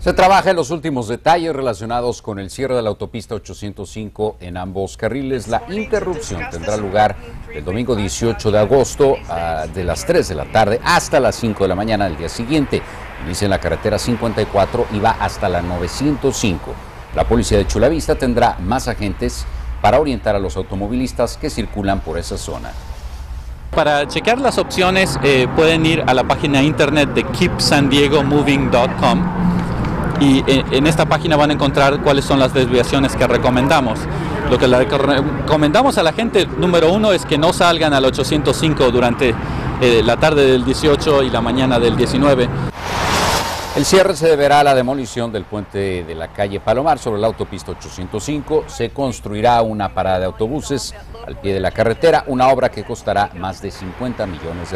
Se trabaja en los últimos detalles relacionados con el cierre de la autopista 805 en ambos carriles. La interrupción tendrá lugar el domingo 18 de agosto de las 3 de la tarde hasta las 5 de la mañana del día siguiente. Inicia en la carretera 54 y va hasta la 905. La policía de Chula Vista tendrá más agentes para orientar a los automovilistas que circulan por esa zona. Para checar las opciones pueden ir a la página internet de keepsandiegomoving.com. Y en esta página van a encontrar cuáles son las desviaciones que recomendamos. Lo que le recomendamos a la gente, número uno, es que no salgan al 805 durante la tarde del 18 y la mañana del 19. El cierre se deberá a la demolición del puente de la calle Palomar sobre la autopista 805. Se construirá una parada de autobuses al pie de la carretera, una obra que costará más de $50 millones.